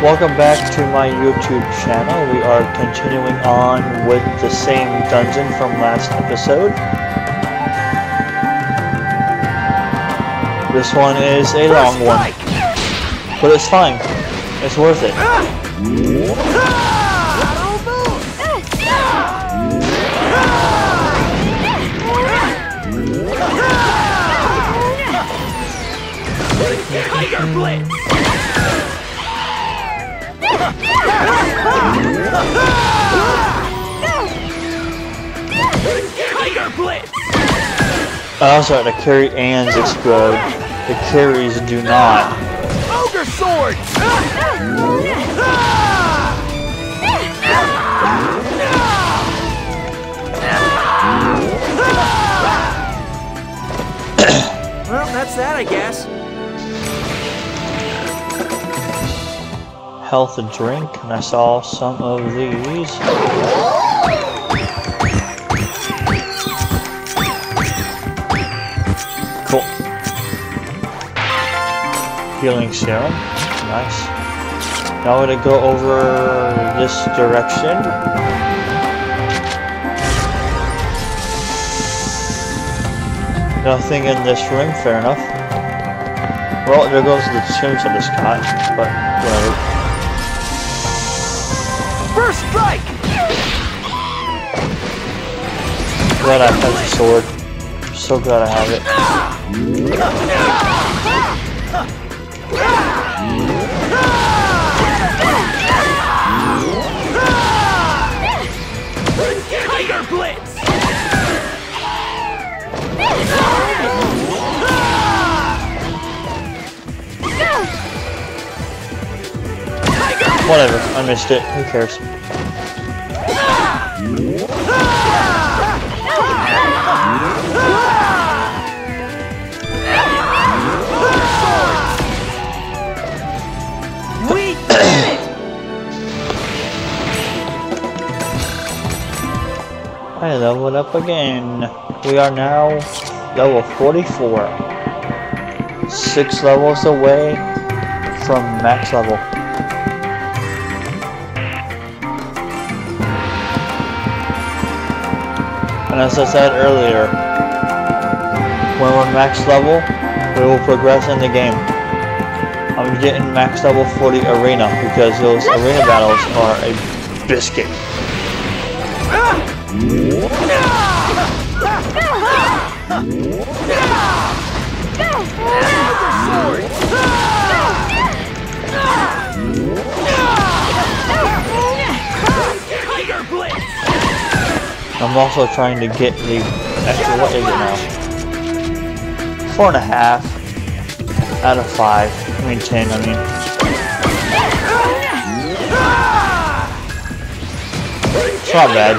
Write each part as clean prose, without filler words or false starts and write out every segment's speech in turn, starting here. Welcome back to my YouTube channel. We are continuing on with the same dungeon from last episode. This one is a long one, but it's fine. It's worth it. Tiger Blitz! Oh, sorry, the carry ands explode. The carries do not. Ogre sword! Well, that's that, I guess. Health and drink, and I saw some of these. Cool. Healing serum, nice. Now I'm gonna go over this direction. Nothing in this room, fair enough. Well, there goes the tunes of this guy, but whatever. First strike! Glad I have the sword. So glad I have it. Tiger Blitz! Whatever, I missed it. Who cares? We I leveled up again. We are now level 44. 6 levels away from max level. And as I said earlier, when we're max level, we will progress in the game. I'm getting max level for the arena because those arena battles are a biscuit. I'm also trying to get the extra, what is it now? 4.5 out of 5. I mean 10, I mean. It's not bad.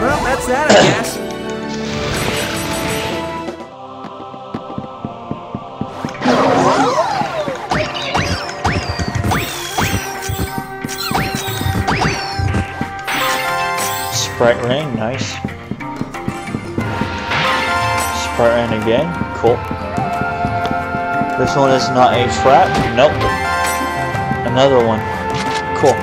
Well, that's that, I guess. Sprite rain, nice. Sprite rain again, cool. This one is not a trap, nope. Another one, cool.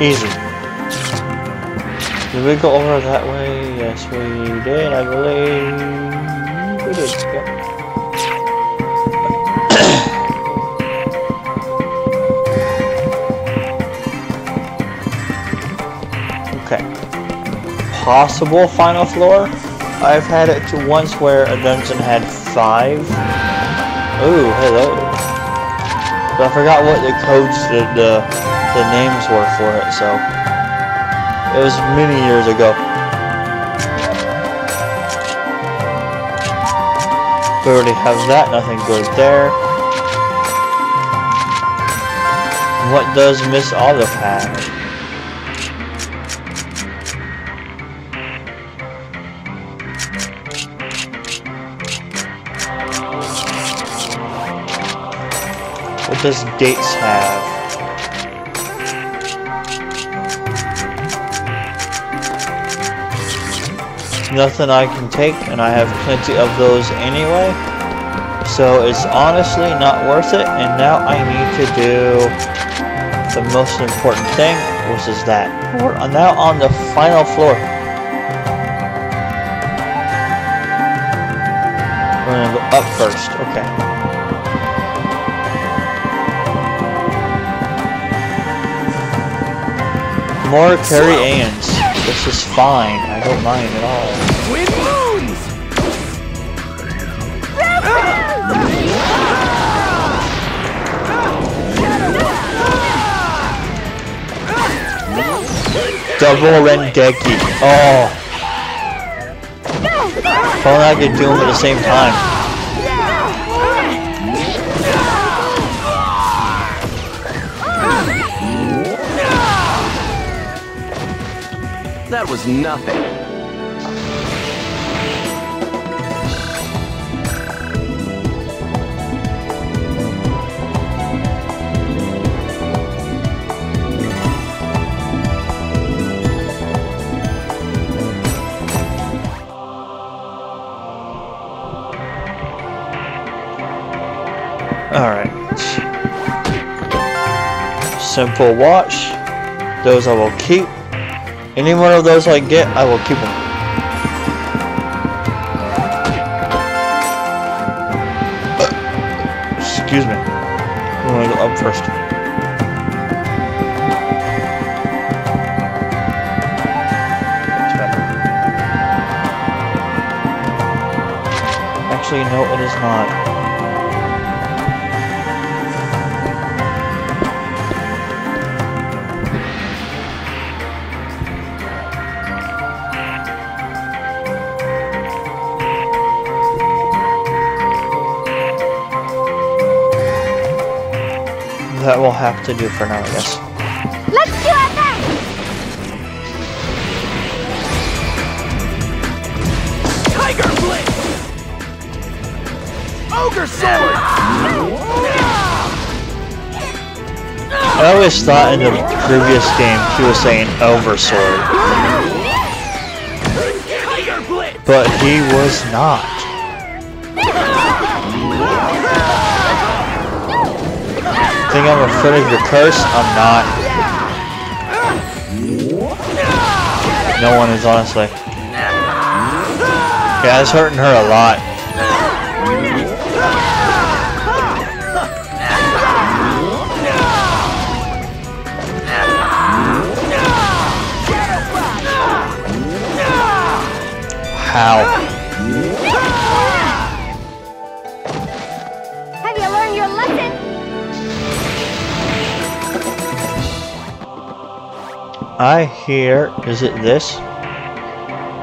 Easy. Did we go over that way? Yes, we did, I believe. We did, yeah. Okay. Possible final floor? I've had it to once where a dungeon had 5. Ooh, hello. But I forgot what the codes, the names were for it, so. It was many years ago. We already have that, nothing good there. What does Miss Olive have? What does dates have? Nothing I can take, and I have plenty of those anyway, so it's honestly not worth it. And now I need to do the most important thing, which is that we're now on the final floor. We're gonna go up first. Okay. More Carry-Ans. This is fine. I don't mind at all. With moons. Double Rendeki. Oh. If only I could do them at the same time. That was nothing. All right. Simple watch. Those I will keep. Any one of those I get, I will keep them. Excuse me. I'm gonna go up first. Actually, no, it is not. That will have to do for now, I guess. Let's do our best. Tiger Blitz! Ogre Sword! I always thought in the previous game he was saying Ogre Sword. Tiger Blitz! But he was not. Think I'm afraid of your curse? I'm not. No one is, honestly. Yeah, it's hurting her a lot. How? I hear, is it this?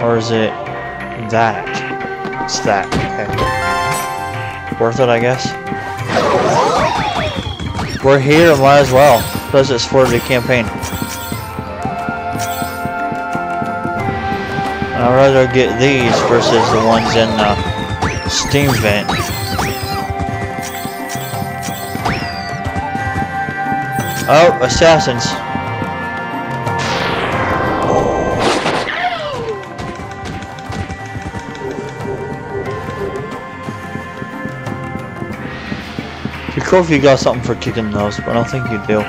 Or is it that? It's that, okay. Worth it, I guess. We're here, might as well. Plus it's for the campaign. I'd rather get these versus the ones in the steam vent. Oh, assassins. Cool if you got something for kicking those, but I don't think you do.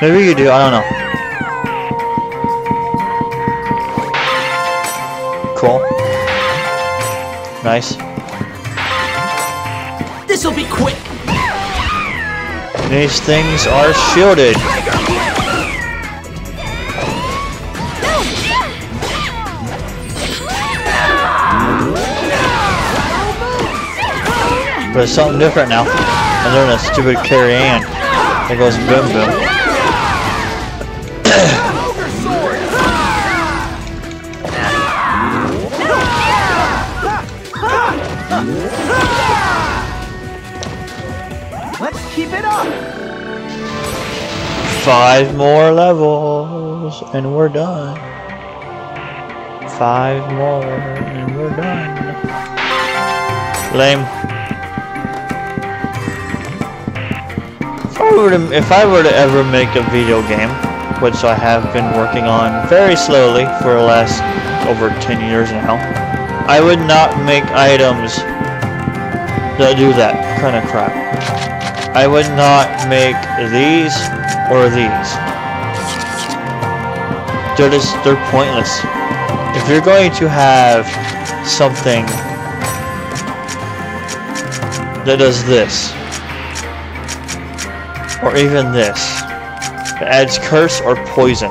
Maybe you do, I don't know. Cool. Nice. This'll be quick. These things are shielded. But it's something different now. I'm doing a stupid Carry-An that goes boom boom. Let's keep it up. 5 more levels and we're done. 5 more and we're done. Lame. If I were to ever make a video game, which I have been working on very slowly for the last over 10 years now, I would not make items that do that kind of crap. I would not make these or these. They're pointless. If you're going to have something that does this, or even this, that adds curse or poison,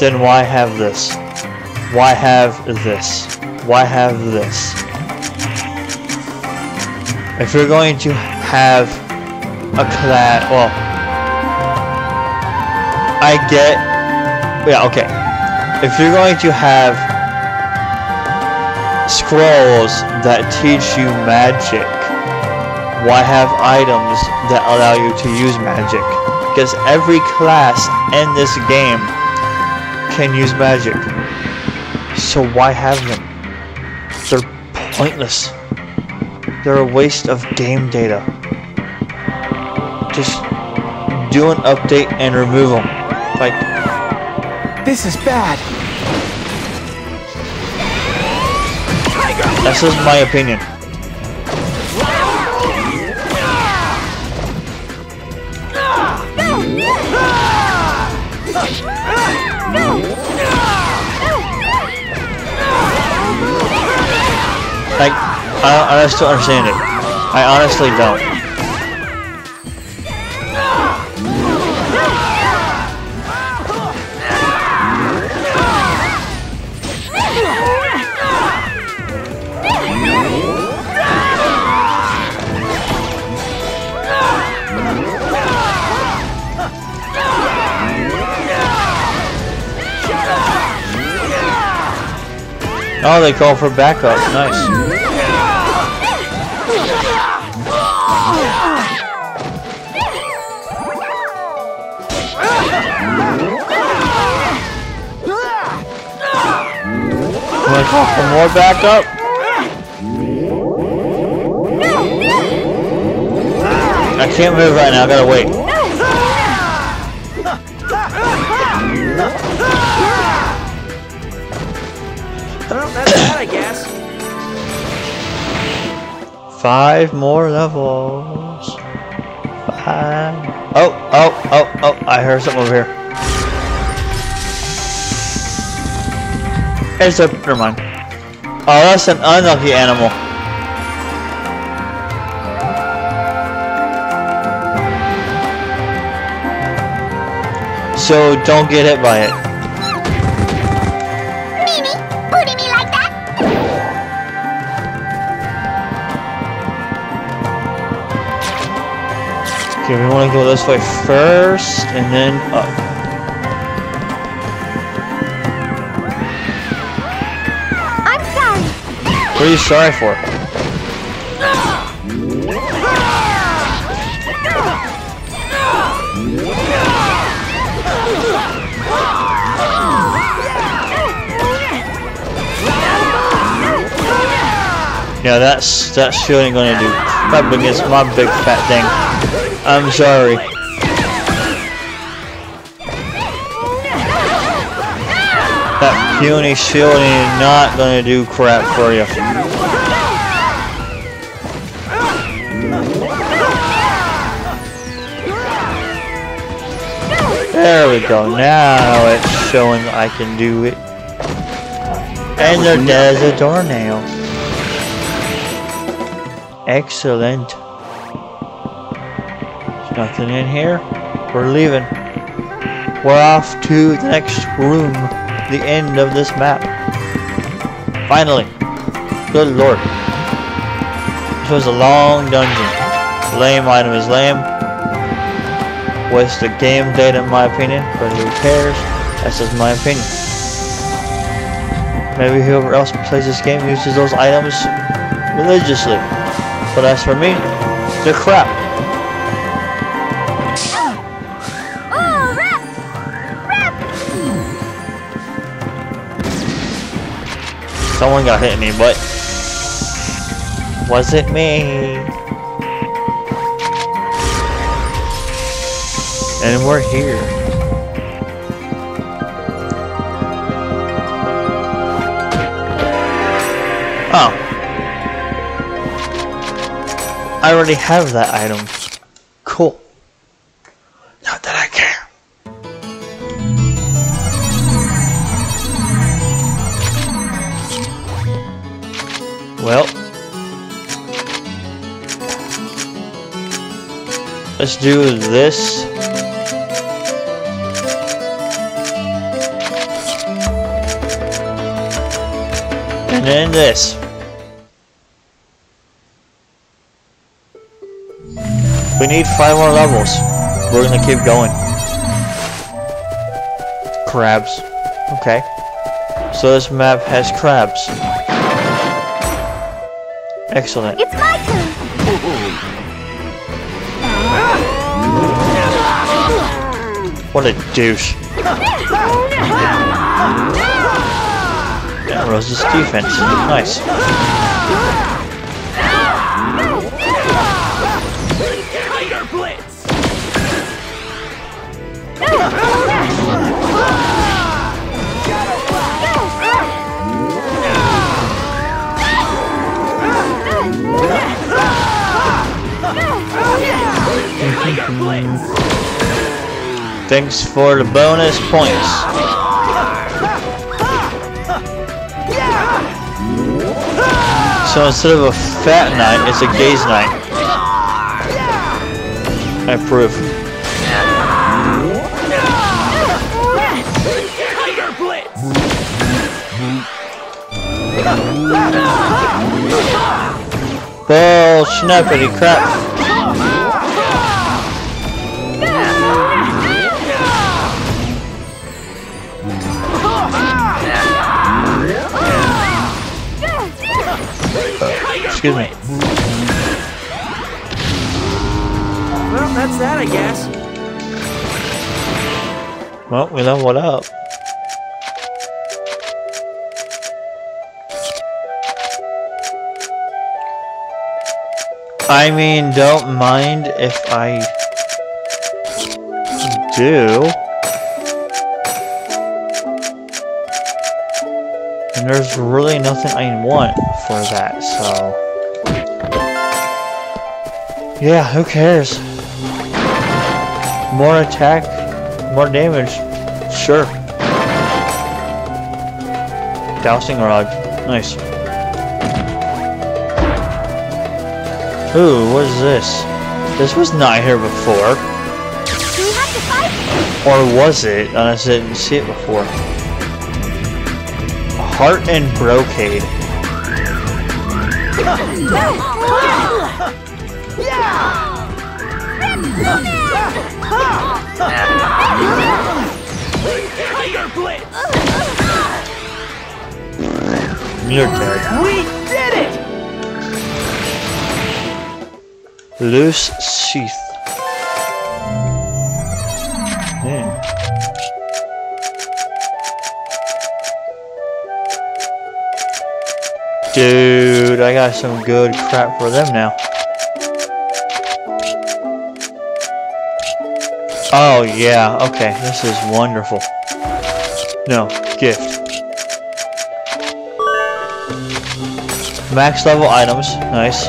then why have this? Why have this? Why have this? If you're going to have a class, well, I get, yeah, okay. If you're going to have scrolls that teach you magic, why have items that allow you to use magic? Because every class in this game can use magic. So why have them? They're pointless. They're a waste of game data. Just do an update and remove them. Like, this is bad. That's just my opinion. Like, I just don't understand it. I honestly don't. Oh, they call for backup. Nice. Wanna call for more backup? I can't move right now. I gotta wait. Five more levels. Five. Oh, I heard something over here. It's a, never mind. Oh, that's an unlucky animal. So don't get hit by it. Okay, we want to go this way first, and then up. I'm sorry. What are you sorry for? Yeah, that shield ain't gonna do crap against my big fat thing. I'm sorry. That puny shield is not gonna do crap for you. There we go. Now it's showing I can do it. And they're dead as a doornail. Excellent. Nothing in here. We're leaving. We're off to the next room. The end of this map. Finally. Good lord. This was a long dungeon. Lame item is lame. Waste of game data in my opinion. But who cares? That's just my opinion. Maybe whoever else plays this game uses those items religiously. But as for me, they're crap. Someone got hit in the butt. wasn't me. And we're here. Oh. I already have that item. Cool. Not that I care. Well. Let's do this. And then this. We need 5 more levels. We're gonna keep going. Crabs. Okay. So this map has crabs. Excellent. It's my turn. What a douche. Rose's defense. Nice. Thanks for the bonus points. So instead of a fat night, it's a gaze night. I approve. Bull schnappity crap. Excuse me. Well, that's that, I guess. Well, we leveled up. I mean, don't mind if I do. And there's really nothing I want for that, so. Yeah, who cares? More attack, more damage. Sure. Dousing rod. Nice. Ooh, what is this? This was not here before. Or was it? Unless I didn't see it before. Heart and brocade. You're dead. We did it. Loose sheath. Yeah. Dude, I got some good crap for them now. Oh yeah, okay, this is wonderful. No, gift. Max level items, nice.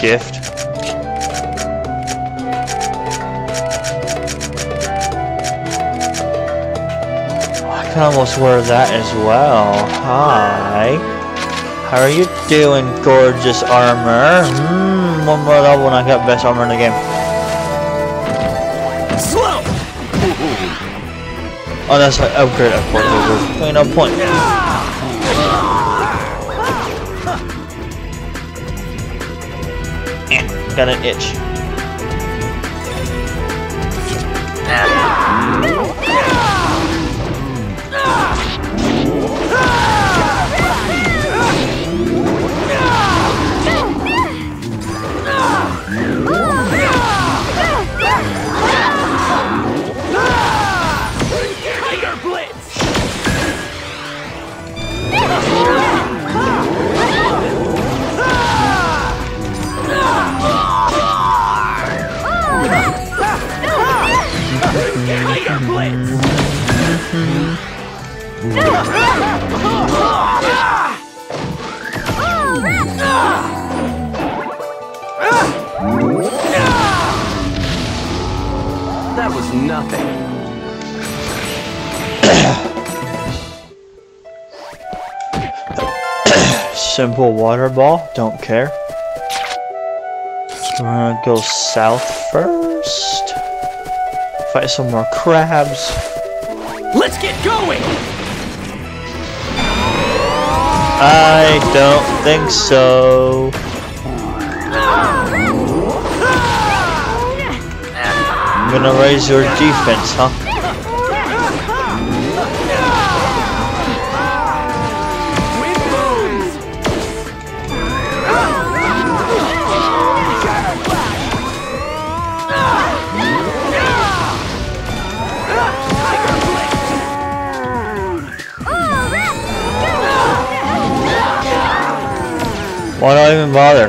Gift. Oh, I can almost wear that as well. Hi. How are you doing, gorgeous armor? One more level and I got best armor in the game. Oh, that's an upgrade, of course. There's no point. Eh, got an itch. simple water ball, don't care. I'm gonna go south first. Fight some more crabs. Let's get going! I don't think so. I'm gonna raise your defense, huh? Why not even bother?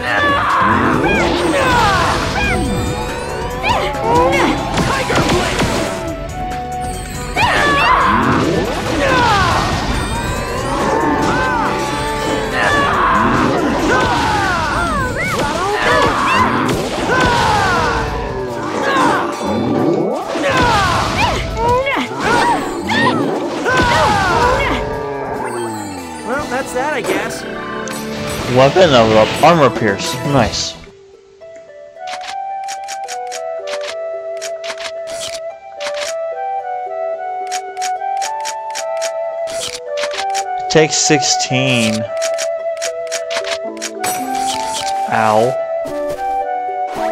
Weapon of armor pierce. Nice. Take 16. Ow.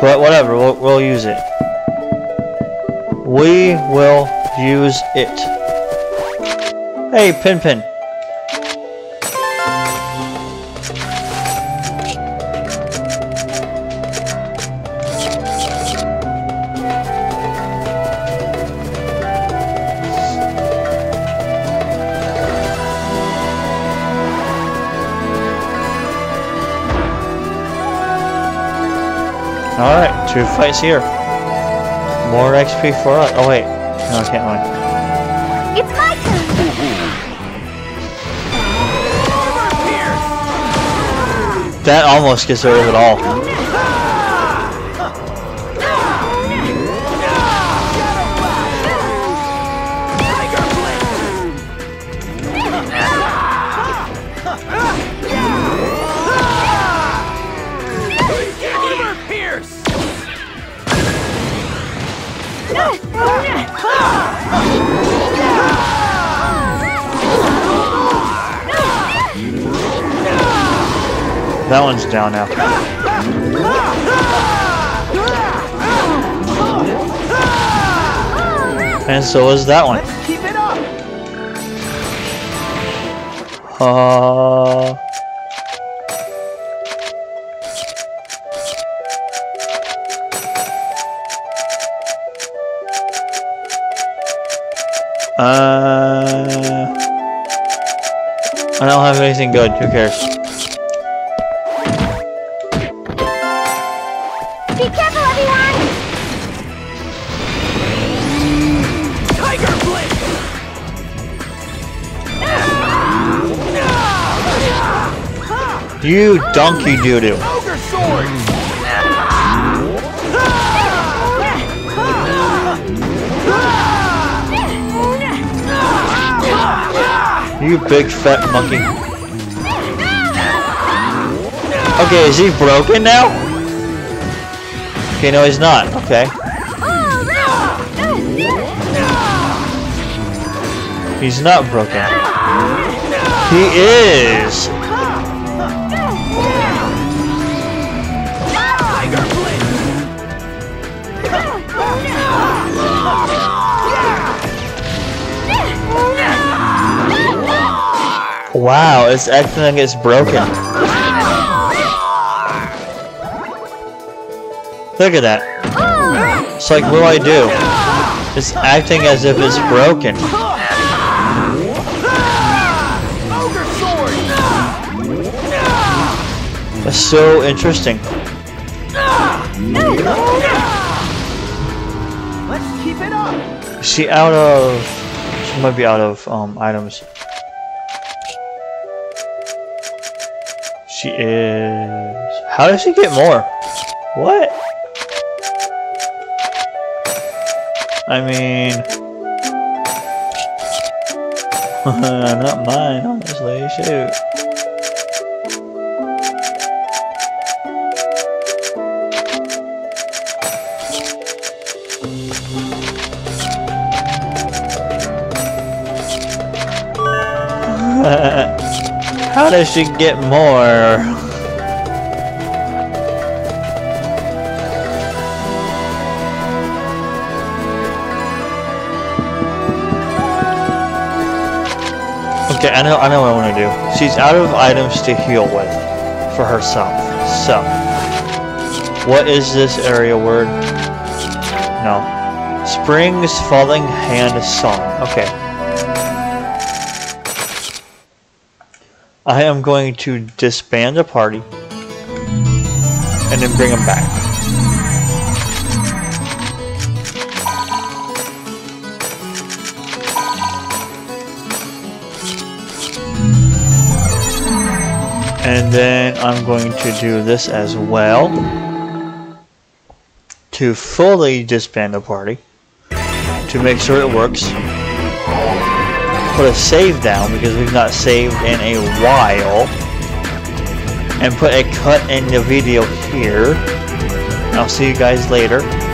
But whatever, we'll use it. We will use it. Hey, Pin. Alright, 2 fights here. More XP for us. Oh wait, no, I can't win. It's my turn. That almost gets rid of it all. That one's down now. And so is that one. I don't have anything good. Who cares? Be careful, everyone! Tiger Blitz! You donkey doo-doo! Ogre Sword! You big fat monkey. Okay, is he broken now? Okay, no, he's not. Okay. He's not broken. He is! Wow, it's acting like it's broken. Look at that. It's like, what do I do? It's acting as if it's broken. That's so interesting. Let's keep it up. Is she out of... She might be out of items. She is... How does she get more? What? I mean, not mine, honestly, shoot. Perhaps I should get more. Okay, I know what I want to do. She's out of items to heal with for herself. So, what is this area word? No. Spring's Falling Hand Song. Okay. I am going to disband the party and then bring them back. And then I'm going to do this as well to fully disband the party to make sure it works. Put a save down because we've not saved in a while, and put a cut in the video here. I'll see you guys later.